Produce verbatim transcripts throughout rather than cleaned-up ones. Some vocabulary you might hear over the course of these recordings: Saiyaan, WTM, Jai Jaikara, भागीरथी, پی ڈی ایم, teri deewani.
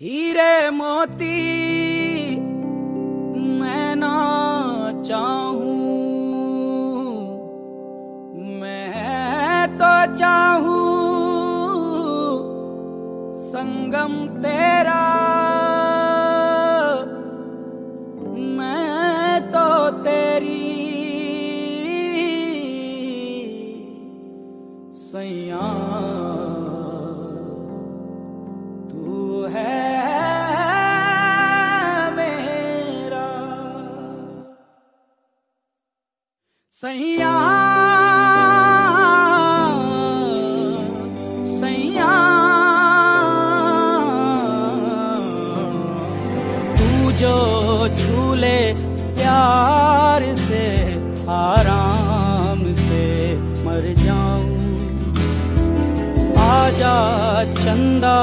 हीरे मोती मैं ना चाहूं, मैं तो चाहूं संगम तेरा, मैं तो तेरी सैया तू है। सैया सैया तू जो झूले प्यार से आराम से मर जाऊं, आजा चंदा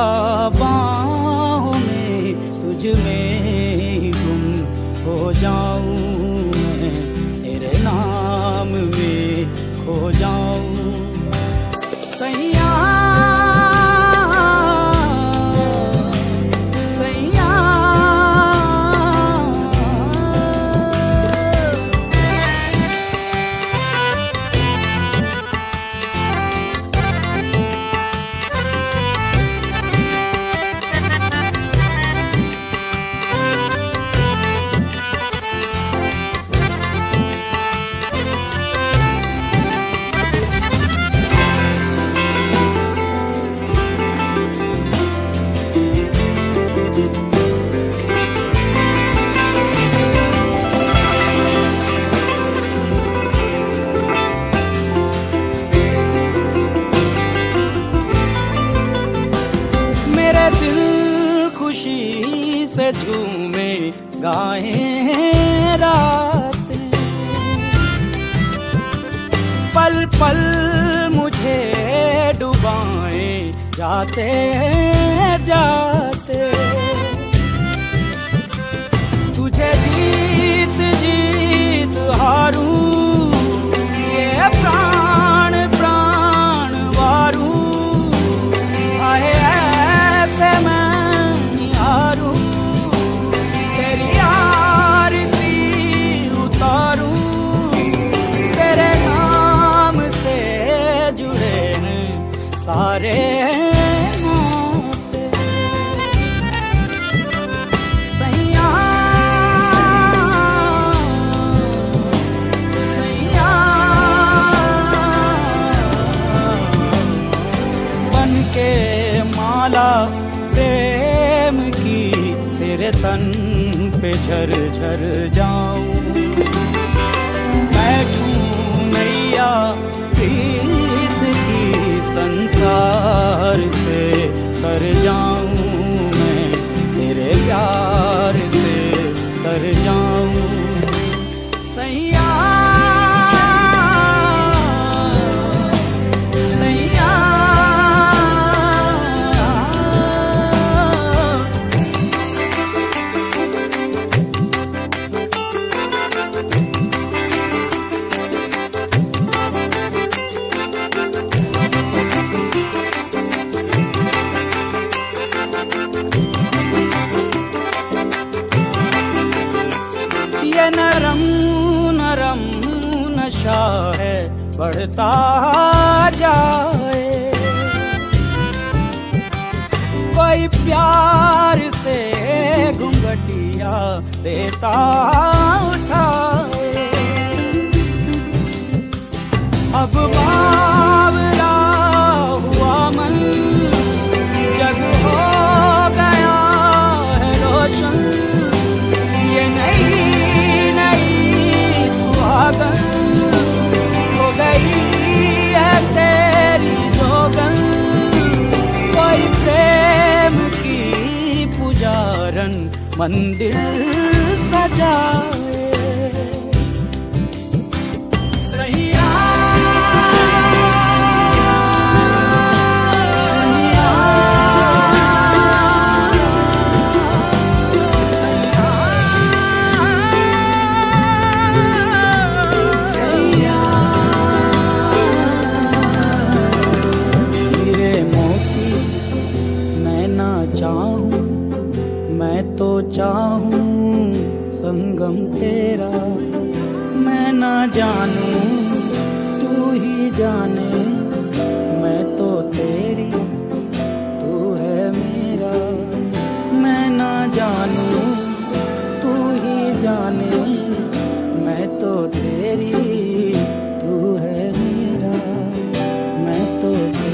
बाहों में तुझ में गुम हो जाऊं, नाम में खो जाऊं। सैया सैया खुशी से झूमे गाए हैं रात, पल पल मुझे डुबाए जाते हैं जाते, तुझे जीत जीत हारूं, ये प्राण प्राण वारूं, आए ऐसे मैं सारे नाते। सैया सैया बन के माला प्रेम की तेरे तन पे झर झर जाऊं, बैठूं नैया प्रीत की संसार से तर जाऊं, मैं तेरे प्यार से तर जाऊं। सैया सैया नरम नरम नशा है बढ़ता जाए, कोई प्यार से घुंघटिया देता उठाए, अब बावला हुआ मन जग हो गया है रोशन, ये नहीं हो गई है तेरी जोगन, कोई प्रेम की पुजारन मंदिर सजाए। सैया चाहूं मैं तो चाहूं संगम तेरा, मैं ना जानूं तू ही जाने, मैं तो तेरी तू है मेरा, मैं ना जानूं तू ही जाने, मैं तो तेरी तू है मेरा, मैं तो तेरी।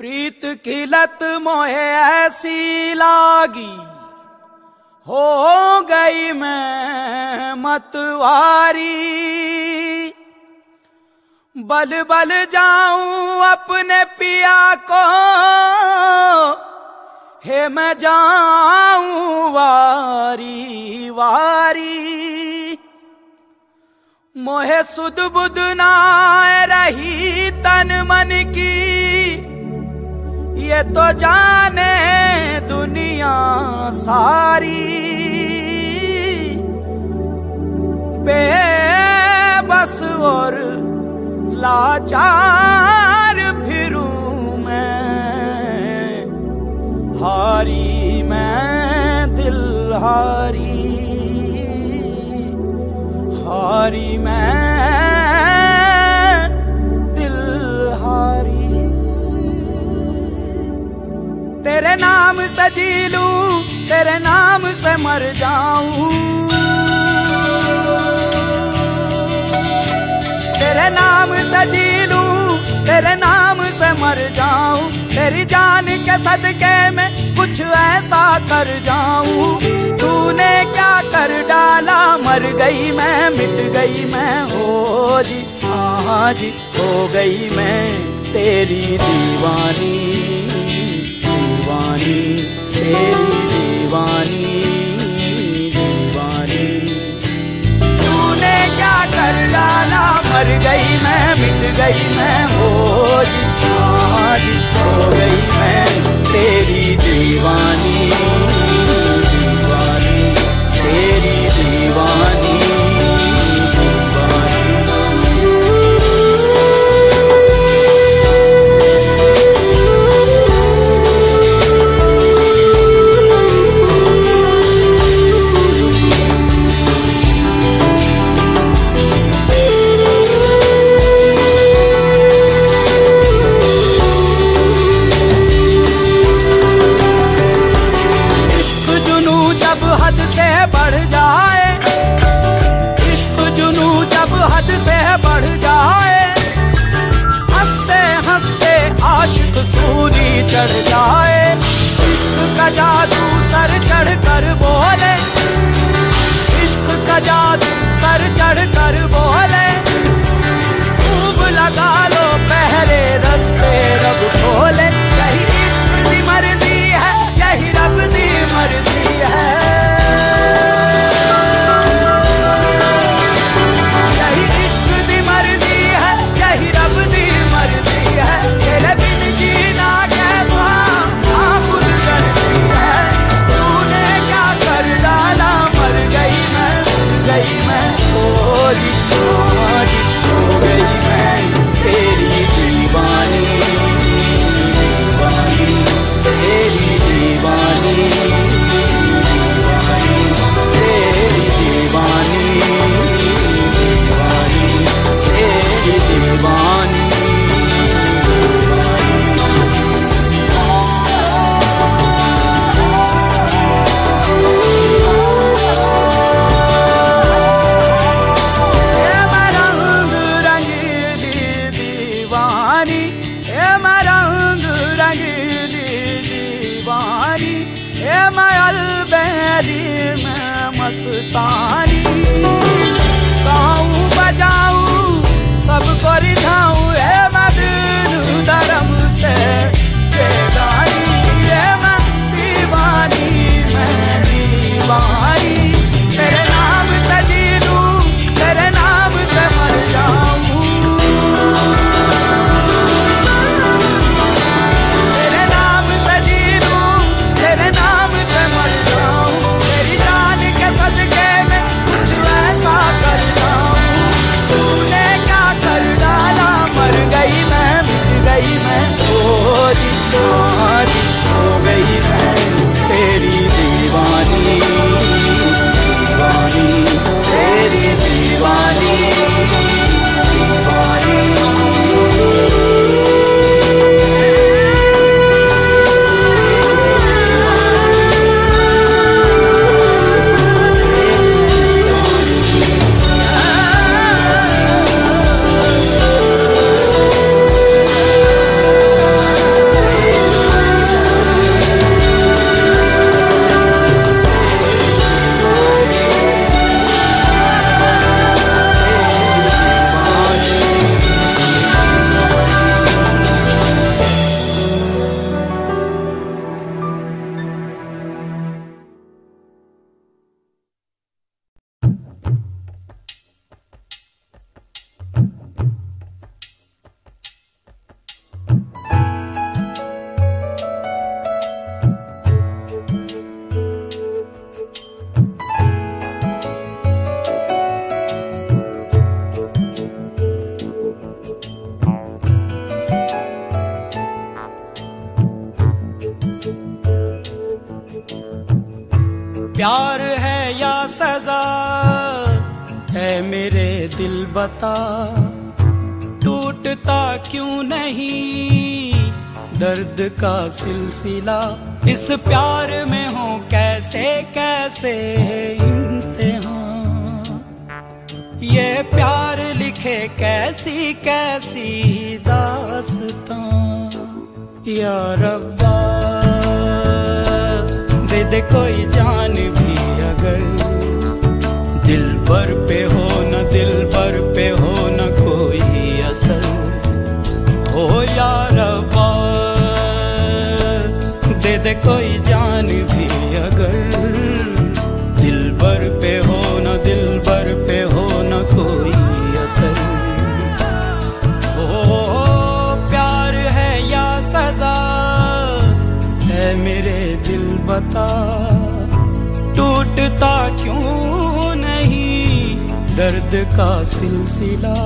प्रीत की लत मोहे ऐसी लागी, हो गई मैं मतवारी, बल बल जाऊं अपने पिया को, हे मैं जाऊं वारी वारी। मोहे सुध बुध ना रही तन मन की, ये तो जाने दुनिया सारी, बेबस और लाचार फिरूं मैं, हारी मैं दिल हारी, हारी मैं दिल हारी। तेरे नाम से जी लूं, तेरे नाम से मर जाऊं, तेरे नाम से जी लूं, तेरे नाम से मर जाऊं, तेरी जान के सदके में कुछ ऐसा कर जाऊं। तूने क्या कर डाला, मर गई मैं, मिट गई मैं, हो जी हाँ जी, हो गई मैं तेरी दीवानी, दीवानी तेरी दीवानी, दीवानी। तूने क्या कर डाला, मर गई मैं, मिट गई मैं, हो जी हाँ जी, हो गई मैं तेरी दीवानी, दीवानी तेरी दीवानी। चढ़ जाए इश्क का जादू, सर चढ़ कर बोले इश्क का जादू, सर चढ़ कर बोले। खूब लगा लो पहले रस्ते रब खोले, यही इश्क की मर्जी है, यही रब की मर्जी है, यही इश्क की मर्जी है, यही रब की मर्जी है। तेरे बिन जीना तेरे प्यार है या सजा है मेरे दिल बता, टूटता क्यों नहीं दर्द का सिलसिला। इस प्यार में हो कैसे कैसे इम्तिहान, ये प्यार लिखे कैसी कैसी दास्तां। या रब्बा दे दे कोई जान भी अगर, दिल पर पे हो न दिल पर पे हो न कोई असर। हो या रब्बा दे दे कोई जान भी अगर, दिल पर पे हो न दिल पर पे हो न कोई असर। हो प्यार है या सजा है मेरे दिल बता, टूटता क्यों नहीं दर्द का सिलसिला।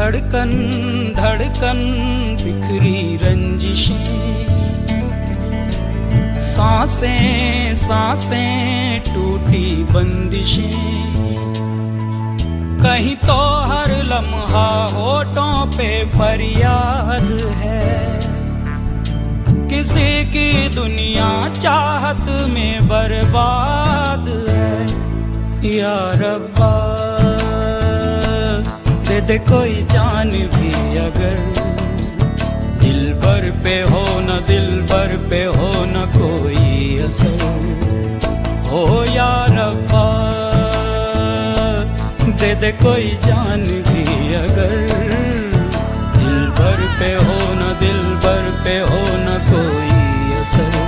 धड़कन धड़कन बिखरी रंजिशें, सांसें सांसें टूटी बंदिशें। कहीं तो हर लम्हा होठों पे फरियाद है, किसी की दुनिया चाहत में बर्बाद है। या रब्बा दे दे कोई जान भी अगर, दिल पर पे हो न दिल पर पे हो न कोई असर। हो या रब्बा दे दे कोई जान भी अगर, दिल पर पे हो न दिल पर पे हो न कोई असर।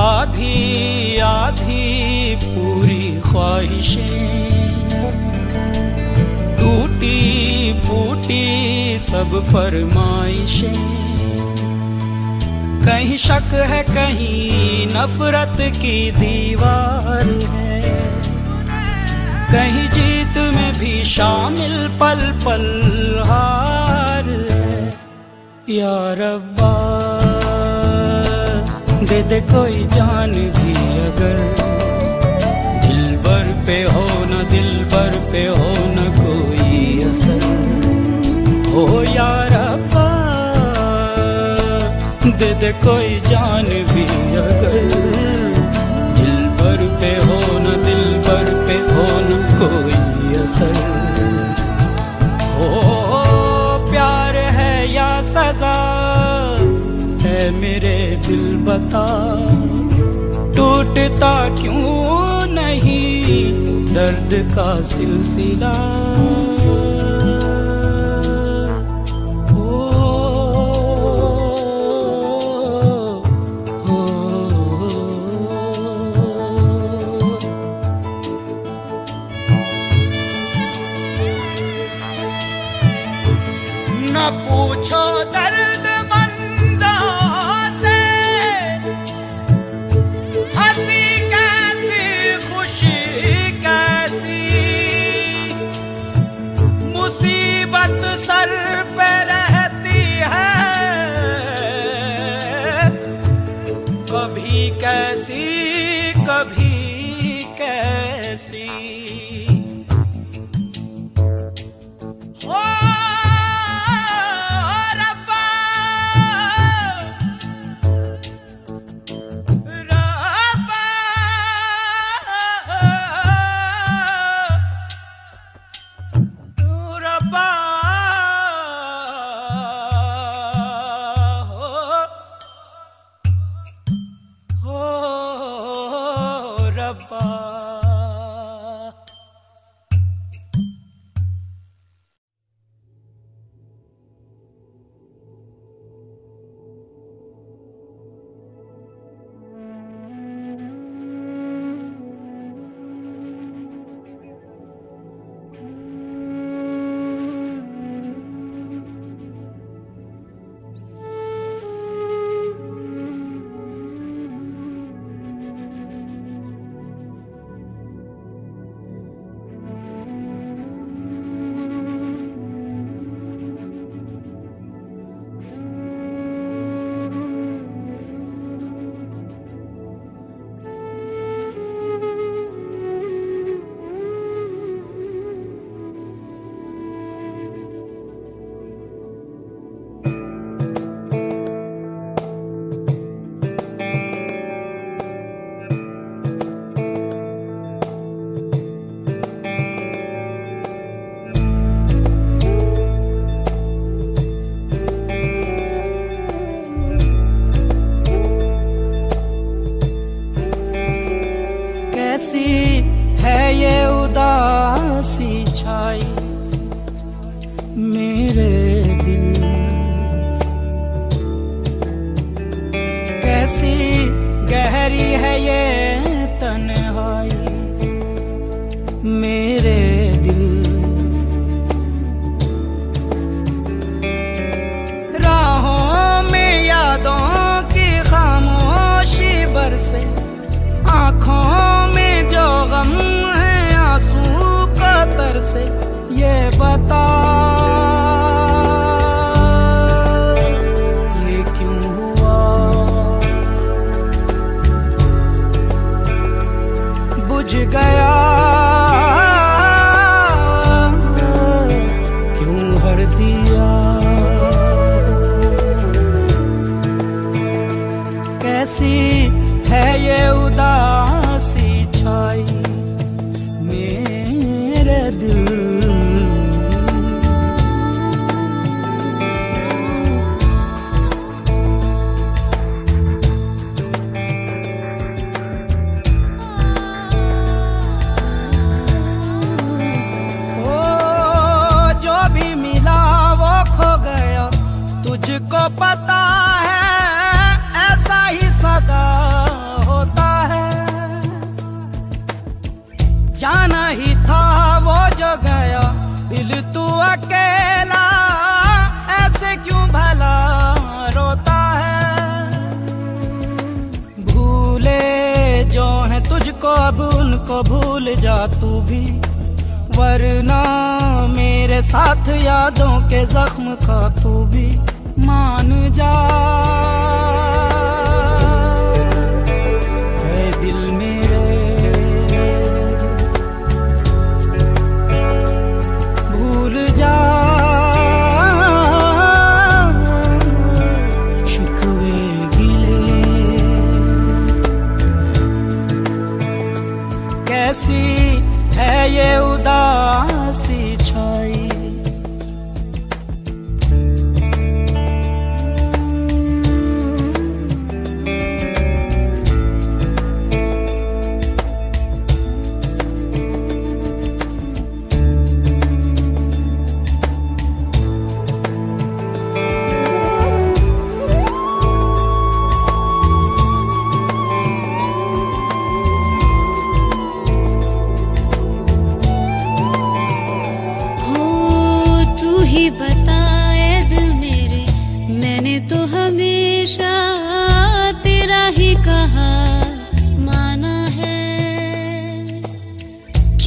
आधी आधी पूरी ख्वाहिशें, टूटी फूटी सब फरमाइशें। कहीं शक है कहीं नफरत की दीवार है, कहीं जीत में भी शामिल पल पल हार है। या रब्बा दे दे कोई जान भी अगर, दिल पर पे हो न दिल पर पे हो न कोई असर। हो या रब्बा दे दे कोई जान भी अगर, दिल पर पे हो न दिल पर पे हो न कोई असर। हो रजा है मेरे दिल बता, टूटता क्यों नहीं दर्द का सिलसिला। ना पूछो दर्द मंदों से हंसी कैसी खुशी कैसी, मुसीबत सर पे रहती है कभी कैसी कभी कैसी।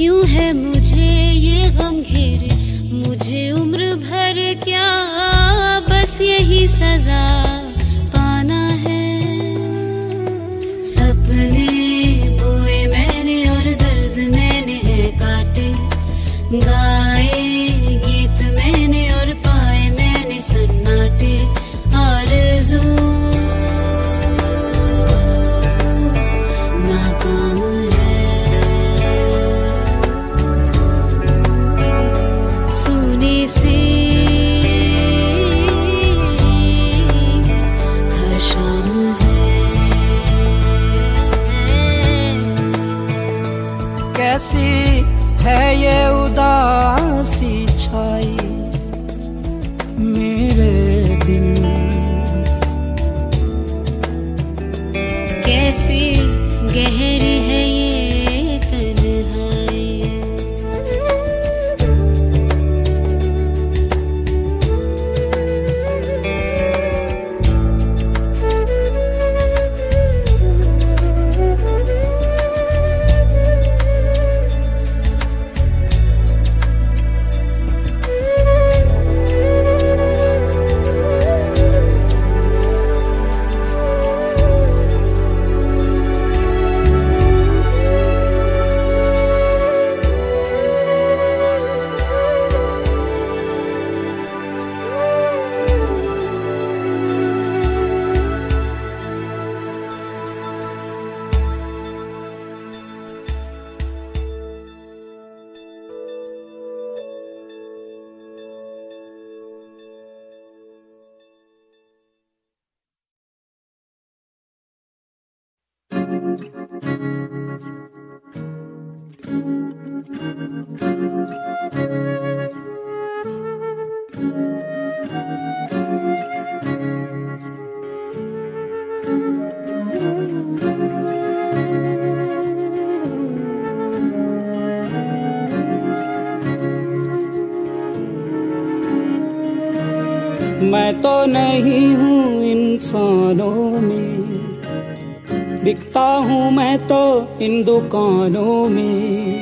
क्यों है मुझे ये गम घेरे, मुझे उम्र भर क्या बस यही सजा पाना है। सपने बोए मैंने और दर्द मैंने है काटे, गाए गीत मैंने और पाए मैंने सन्नाटे। आरज़ू कैसी है ये उदासी छाई मेरे दिल, कैसी गहरी है ये तन्हाई। मैं तो नहीं हूँ इंसानों में, बिकता हूँ मैं तो इन दुकानों में।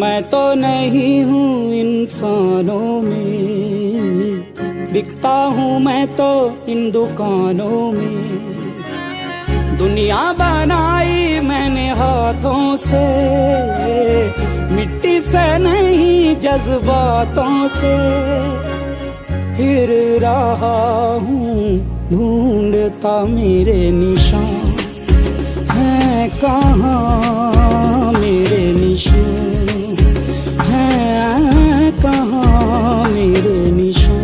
मैं तो नहीं हूँ इंसानों में, बिकता हूँ मैं तो इन दुकानों में। दुनिया बनाई मैंने हाथों से, मिट्टी से नहीं जज्बातों से। फिर रहा हूँ ढूंढता मेरे निशान हैं कहाँ, मेरे निशान हैं कहाँ, मेरे निशान।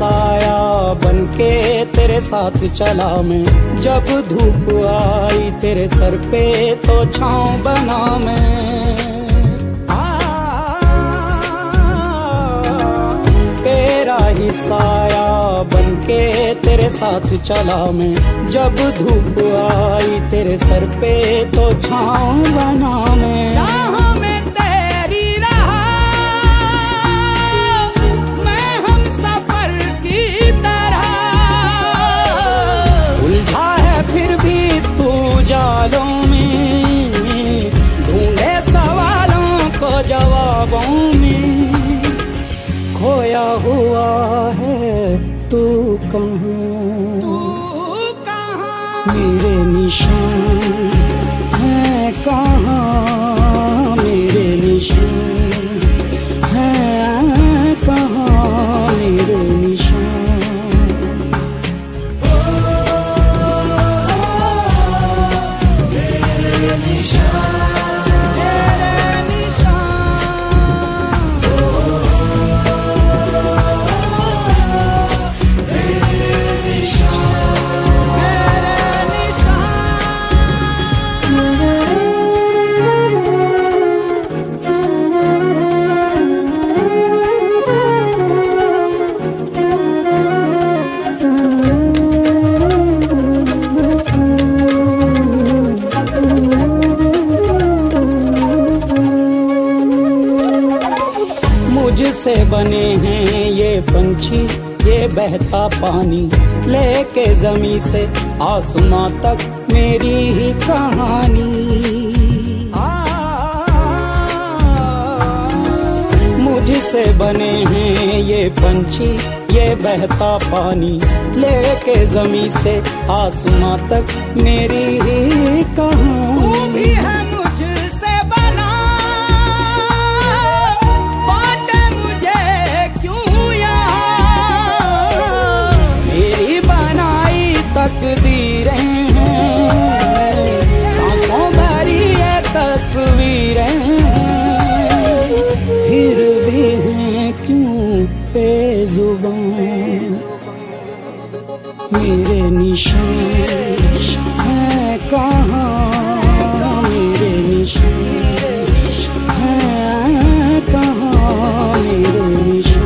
साया बनके तेरे साथ चला मैं, जब धूप आई तेरे सर पे तो छाँव बना मैं। तेरा ही साया बनके तेरे साथ चला मैं, जब धूप आई तेरे सर पे तो छाँव बना मैं। जालों में ढूंढे सवालों को जवाबों में, खोया हुआ है तू कहाँ, तू कहाँ, मेरे निशान हैं कहाँ, मेरे निशान हैं कहाँ, मेरे निशान। निशान तेरा निशान, ओ मुझसे बने हैं ये पंछी ये बहता पानी, लेके जमी से आसमां तक मेरी ही कहानी। मुझसे बने हैं ये पंछी ये बहता पानी, लेके जमी से आसमां तक मेरी ही कहानी। तकदीरें हैं सांसों भरी ये तस्वीरें, फिर भी हैं क्यों बेजुबान मेरे निशान हैं कहाँ, मेरे निशान हैं कहाँ, मेरे निशान।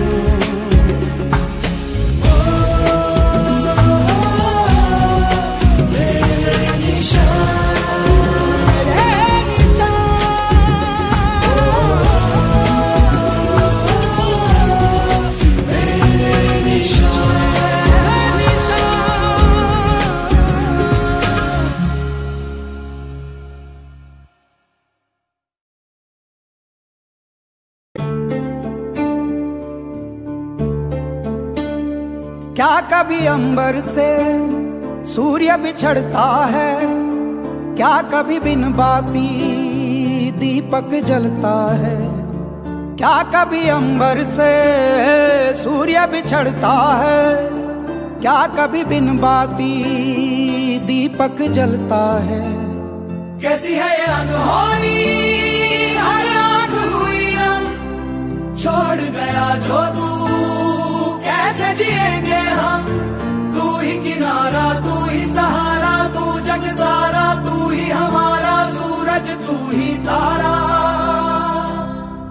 क्या कभी अंबर से सूर्य बिछड़ता है, क्या कभी बिन बाती दीपक जलता है, क्या कभी अंबर से सूर्य बिछड़ता है, क्या कभी बिन बाती दीपक जलता है। कैसी है ये अनहोनी हर रात हुई रंग छोड़ गया जो तू, कैसे जिएंगे हम। तू ही किनारा तू ही सहारा, तू जग सारा तू ही हमारा, सूरज तू ही तारा।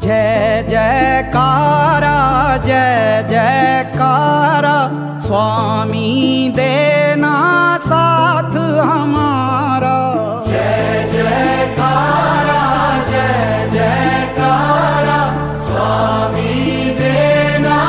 जय जयकारा जय जयकारा स्वामी देना साथ हमारा। जय जयकारा जय जयकारा स्वामी देना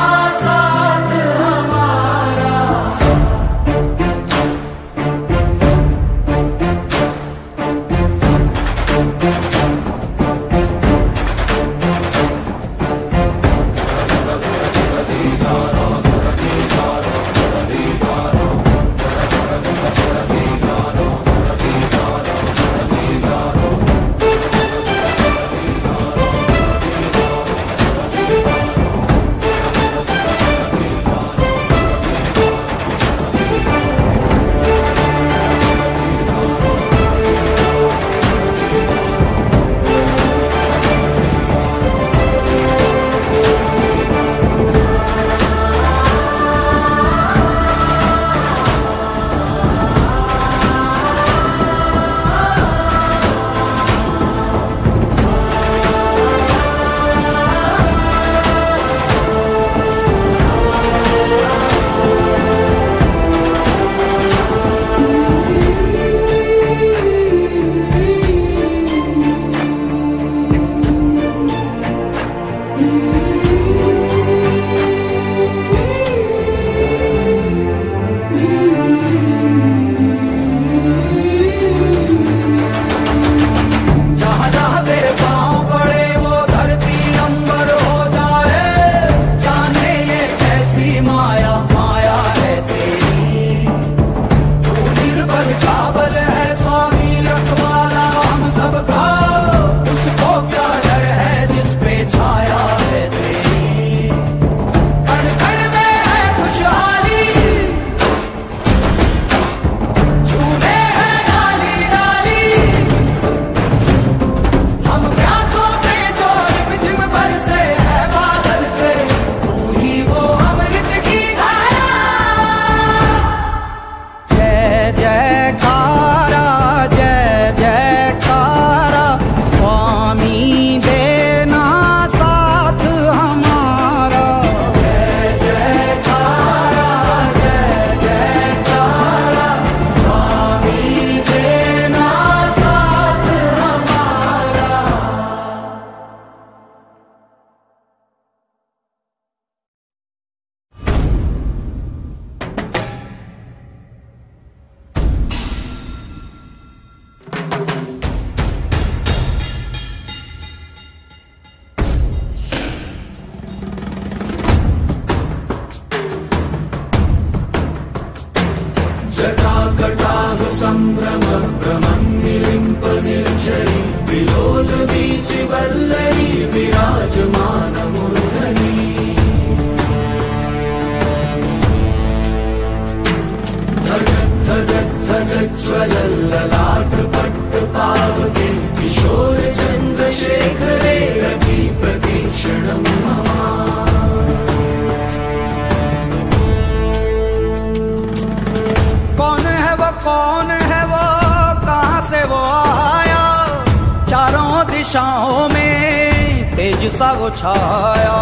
सा वो छाया,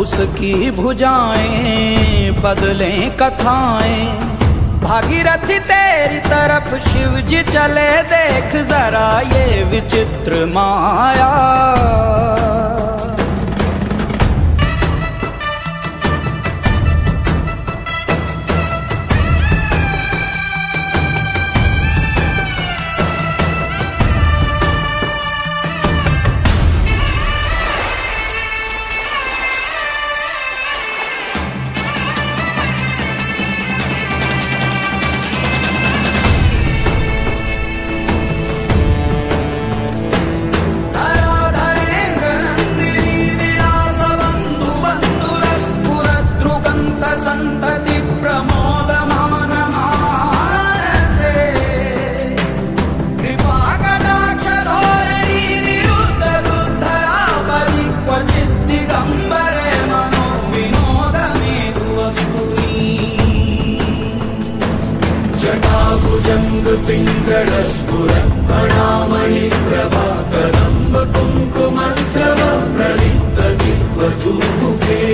उसकी भुजाएं बदलें कथाएं। भागीरथी तेरी तरफ शिव जी चले, देख जरा ये विचित्र माया। स्फुरत्पणामणि प्रभा कदम्ब कुङ्कुमद्रव प्रलिप्त दिग्वधूमुखे।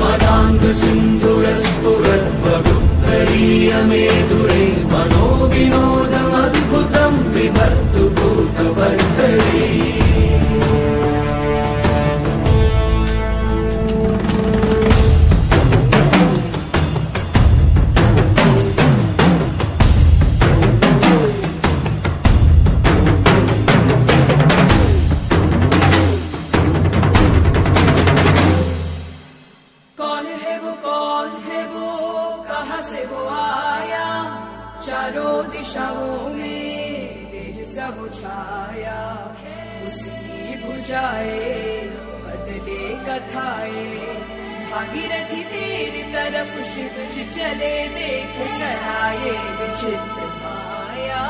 मदाङ्ग सिन्धुर स्फुरद्वगुप्तरीय मेदुरे मनो विनोदमद्भुतं बिभर्तु भूतवर्तरे। भागीरथी तेरी तरफ शिव जी चले, देख जरा ये विचित्र माया।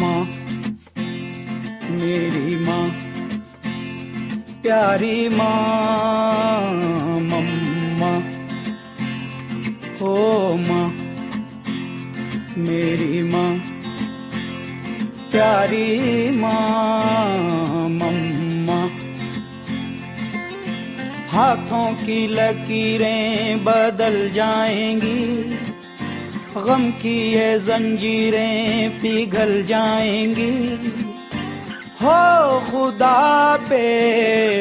माँ मेरी माँ प्यारी माँ, मम्मा ओ माँ मेरी माँ, प्यारी माँ मम्मा। हाथों की लकीरें बदल जाएंगी, गम की ये जंजीरें पिघल जाएंगी। हो खुदा पे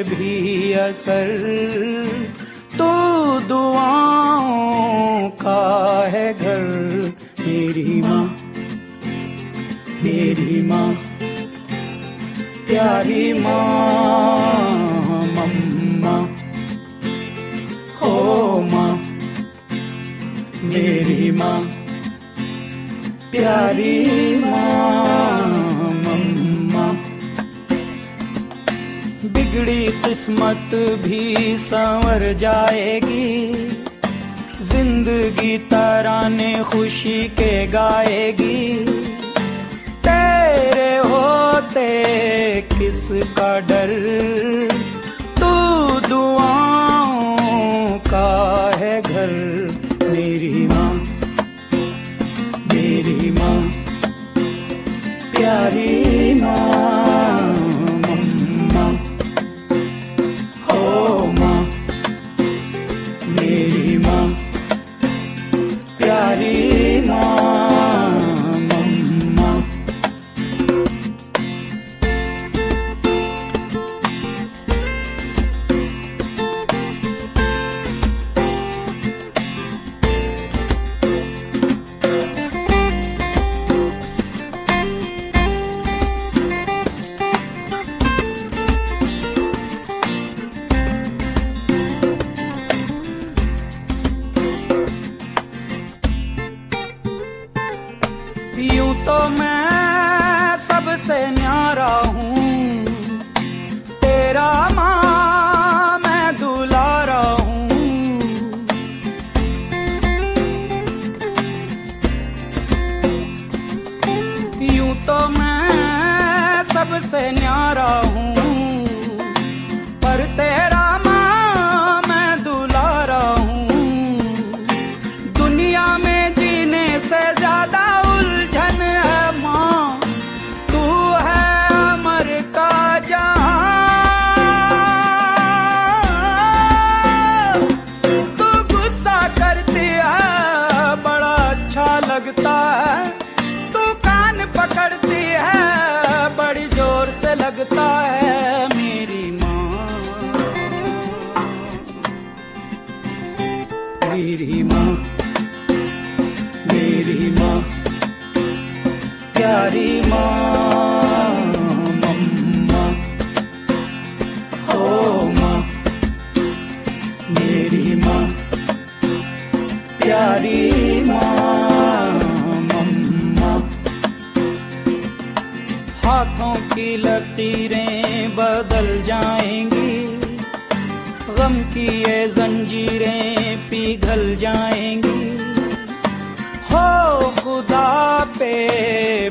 भी असर तू दुआओं का है घर। मेरी माँ मेरी माँ प्यारी माँ, मम्मा ओ माँ मेरी माँ, प्यारी माँ। बिगड़ी किस्मत भी संवर जाएगी, जिंदगी तराने खुशी के गाएगी। तेरे होते किसका डर, तू दुआओं का है घर। मेरी माँ मेरी माँ प्यारी माँ, यूं तो मैं सबसे न्यारा हूँ, पर तेरा माँ मैं दुलारा हूँ। दुनिया में जीने से ज्यादा उलझन है माँ, तू है अमर का जहां। तू गुस्सा करती है बड़ा अच्छा लगता है, तू कान पकड़ती है बड़ी जोर से लगता है मेरी मेरी माँ, मेरी माँ, प्यारी माँ, मम्मा, ओ माँ, मेरी माँ, प्यारी माँ, मम्मा। हाथों की लकीरें बदल जाएंगी, गम की ये जंजीरें पिघल जाएंगी। हो खुदा पे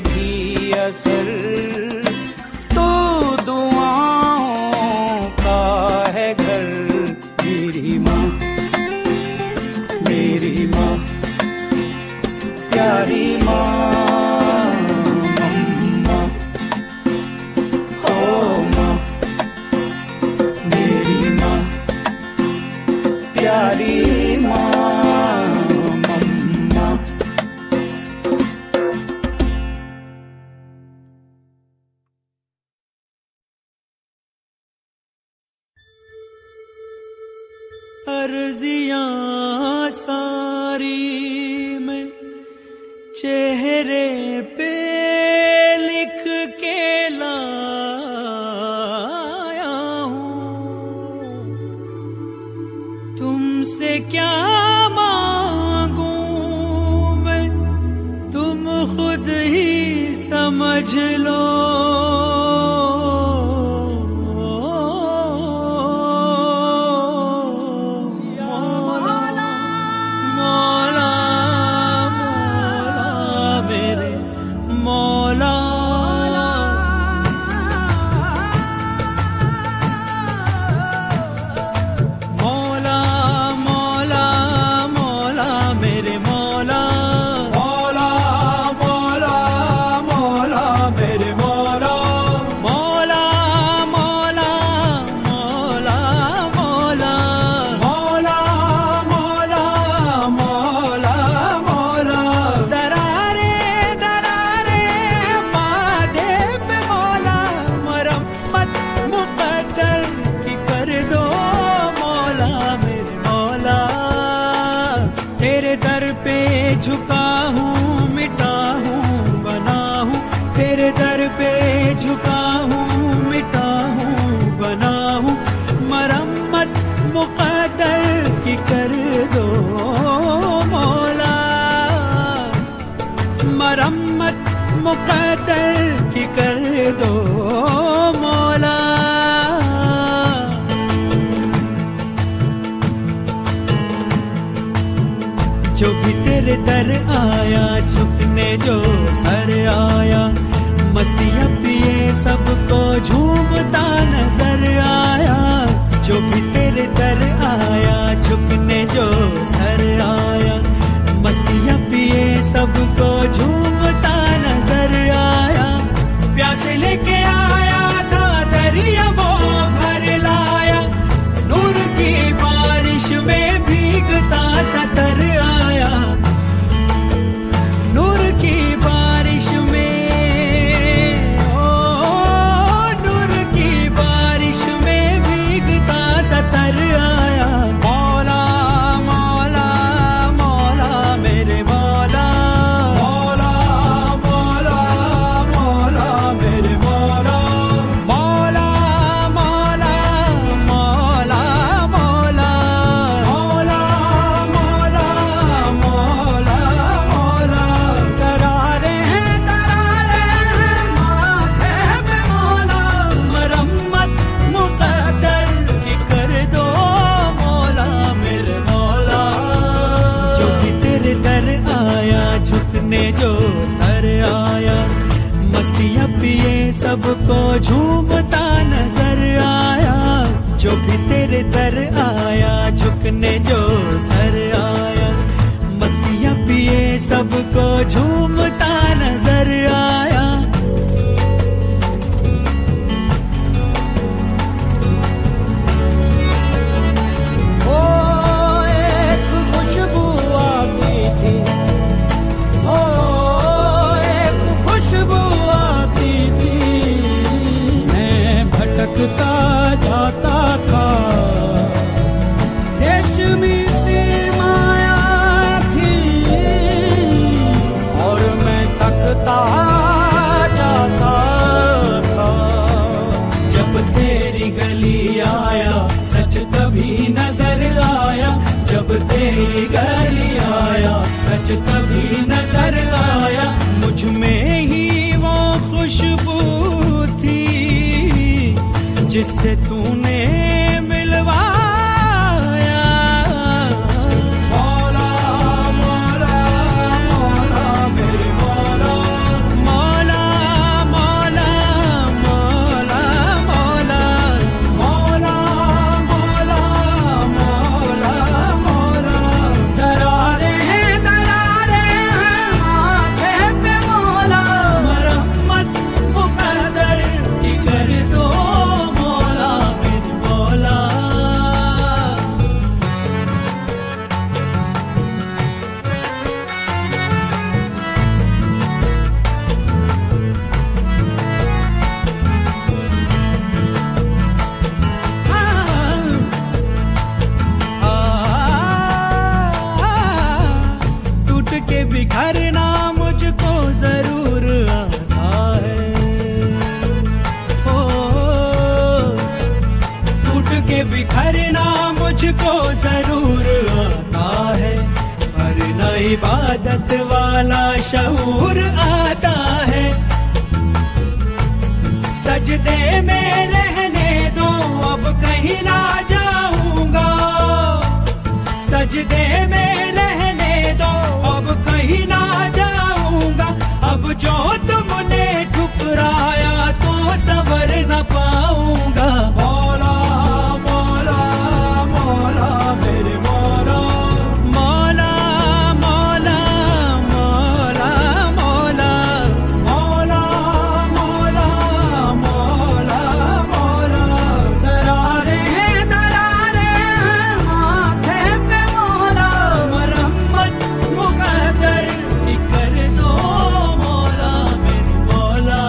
भी असर तू दुआओं का है घर। मेरी माँ, मेरी माँ, प्यारी माँ, प्यारी माँ, मम्मा। अर्जियाँ सारी में चेहरे पे लिख के लाया हूँ, तुमसे क्या मांगूं मैं, तुम खुद ही समझ लो। मौला मौला मौला मेरे मौला, झुका हूँ मिटा हूँ बना हूँ, तेरे दर पे झुका हूँ मिटा हूँ बना हूँ। मरम्मत मुकद्दर की कर दो मौला, मरम्मत मुकद्दर की कर दो मौला। जो भी तेरे दर आया झुकने जो सर आया, मस्तियाँ पिए सबको झूमता नजर आया। जो भी तेरे दर आया झुकने जो सर आया, मस्तियाँ पिए सबको झूमता नजर आया। प्यास लेके आया था दरिया वो भर लाया, नूर की बारिश में भीगता सतर आया। नूर की बारिश में, ओ नूर की बारिश में भीगता सतर आया। मौला मौला मौला मेरे मौला, मौला मस्तियाँ पिए सबको झूमता नजर आया, जो भी तेरे दर आया झुकने जो सर आया। मस्तियाँ पिए सबको झूमता नजर आया। जाता था रेशमी सी माया थी और मैं तकता जाता था। जब तेरी गली आया सच तभी नजर आया, जब तेरी गली आया सच तभी नजर आया। मुझ में ही वो खुशबू जिससे तूने मिलवाया। मौला मौला मौला मेरे मौला मौला मौला मौला मौला मौला मौला मौला मौला। दरारे हैं दरारे हैं माथे पे मौला, मरहमत मुकद्दर की कर दो बिखरना मुझको जरूर आता है। ओ टूट के बिखरना मुझको जरूर आता है, पर नई इबादत वाला शऊर आता है। सजदे में रहने दो अब कहीं ना जाऊंगा, सजदे में रहने दो अब कहीं ना जाऊंगा। अब जो तुमने ठुकराया तो सबर न पाऊंगा। मौला मौला मौला मेरे मौला मौला मौला मौला मौला मौला मौला मौला मौला। दरारे हैं दरारे हैं माथे पे मौला, मरहमत मुकद्दर कर दो मौला मेरे मौला।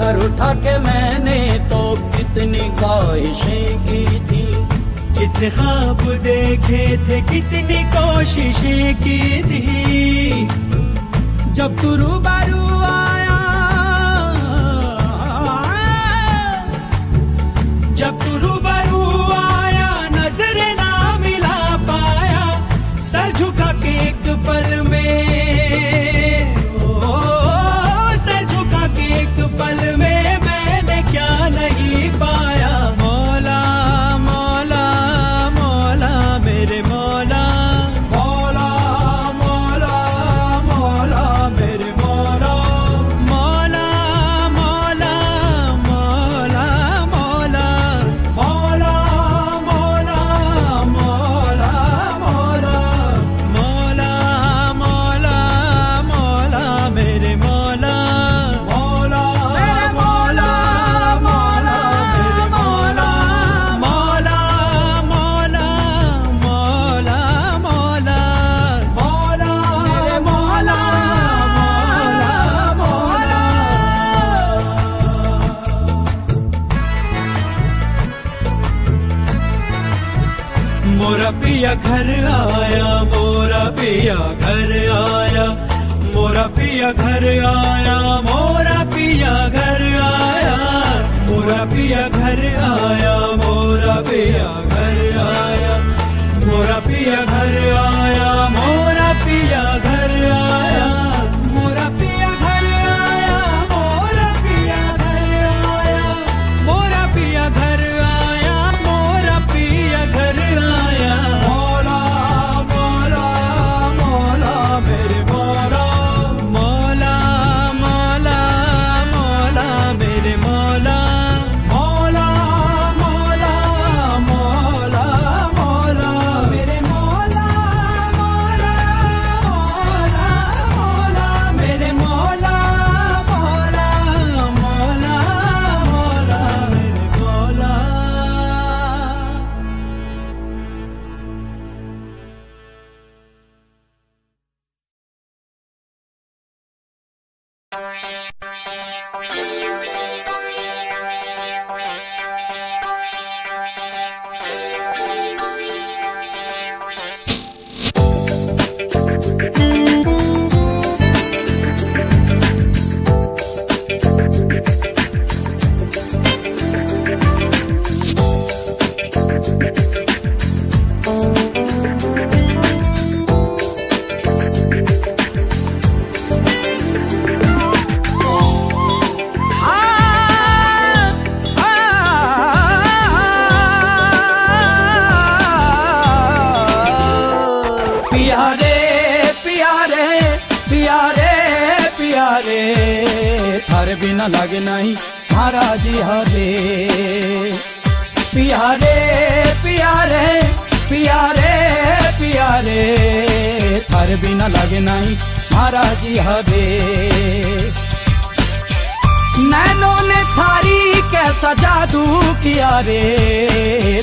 सर उठा के मैंने तो कितनी ख्वाहिशें की थी, कितने ख्वाब देखे थे, कितनी कोशिशें की थी। जब तू रूबरू आया, जब तू रूबरू आया नजर ना मिला पाया। सर झुका के एक पल में, ओ सर झुका के एक पल में मैंने क्या नहीं पाया। मौला मौला मौला मेरे मौला मौला मौला मौला मेरे मौला मौला मौला मौला मौला मौला मौला मौला मौला मौला मौला मौला मेरे मौला मौला मेरे मौला मौला मेरे मौला मौला मौला मौला मौला मौला मेरे मौला मौला मौला। मोरा पिया घर आया, मोरा पिया घर आया, मोरा पिया घर आया, मोरा पिया घर आया, मोरा पिया घर आया, मोरा पिया घर आया, मोरा पिया घर आया, मोरा पिया घर आया, मोरा पिया घर आया, मोरा पिया घर आया, मोरा पिया घर आया, मोरा पिया घर आया। मौला मौला मौला मेरे मौला पिया रे पिया रे पिया रे पिया रे थारे बिना लागे नहीं थारा जिया रे। पिया रे पिया रे पिया रे पिया रे थारे बिना लागे नहीं थारा जिया रे। नैनों ने थारी कैसा जादू किया रे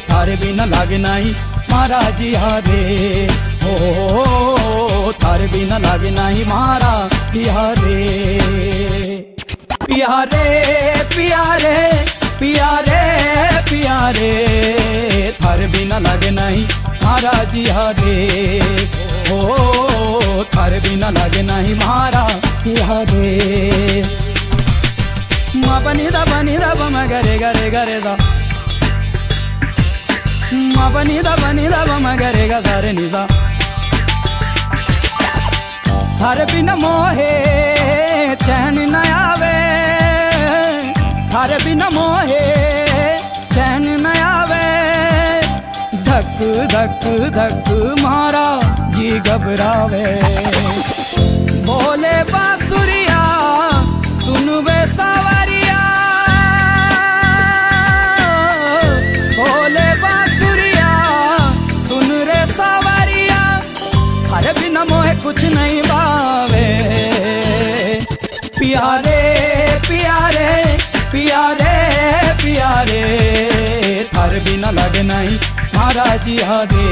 थारे बिना लागे नहीं थारा जिया रे। ओ थारे बिना लागे नहीं मारा पिया रे। पिया रे पिया रे पिया रे पिया रे थारे बिना लागे नहीं मारा जिया रे। ओ थारे बिना लागे नहीं मारा पिया रे। माँ बनी दा बनी दा बम गरे गरे गरे दा माँ बनी दा बनी दा बम गरे गा सारे निजा थारे बिना मोहे चैन न आवे थारे बिना मोहे चैन न आवे। धक धक धक मारा जी घबरावे बोले बासुरिया सुन वे सवरिया बोले बासुरिया सुन रे सवरिया थारे बिना मोहे कुछ नहीं। पिया रे पिया रे पिया रे पिया रे थारे बिना लागे नहीं मारा जिया रे।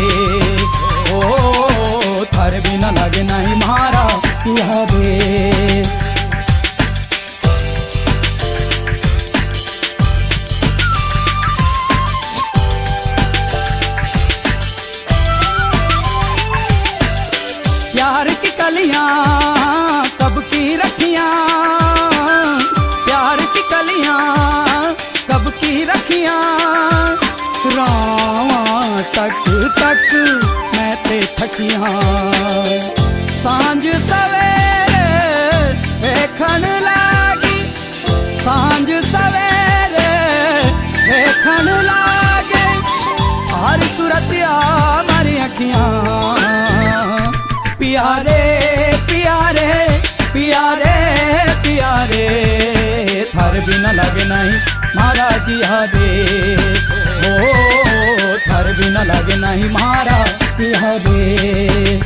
ओ थारे बिना लागे नहीं मारा पिया रे। प्यार की कलियां कब की रखियां प्यार की कलियां कब की रखियां रावा तक तक मैं ते थकियां। सांझ सवेरे देखन लागी सांझ सवेरे देखन लागे हर सूरत मारी अखियां। पिया रे पिया रे पिया रे पिया रे थारे बिना लागे नहीं मारा जिया रे। ओ थारे बिना लागे नहीं मारा पिया रे।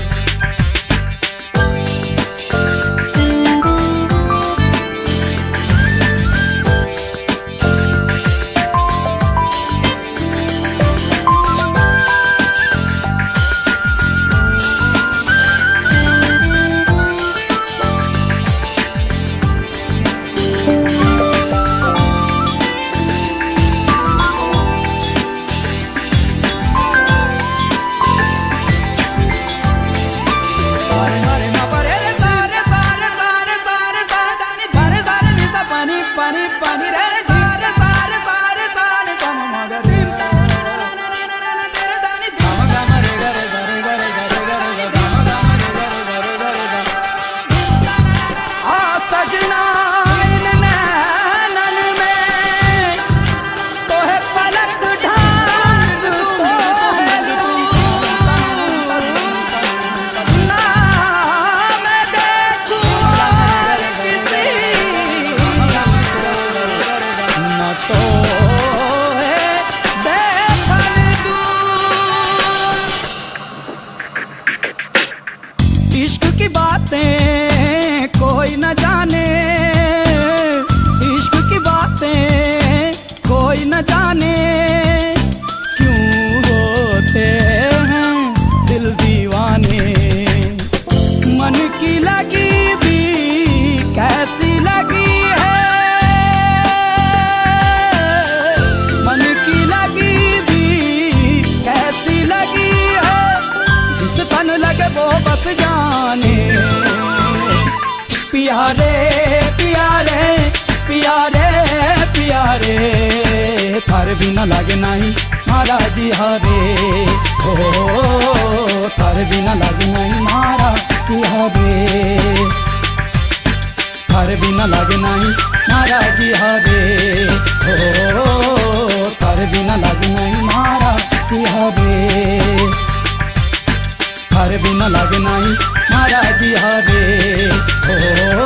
पिया रे पिया रे पिया रे पिया रे थारे बिना लागे नहीं महाराज जी हरे हो, थारे बिना लागे नहीं महाराज जी हरे, थारे बिना लागे नहीं महाराज जी हरे हो, थारे बिना लागे नहीं महाराज जी हरे, थारे बिना लागे नहीं महाराज जी हरे हो।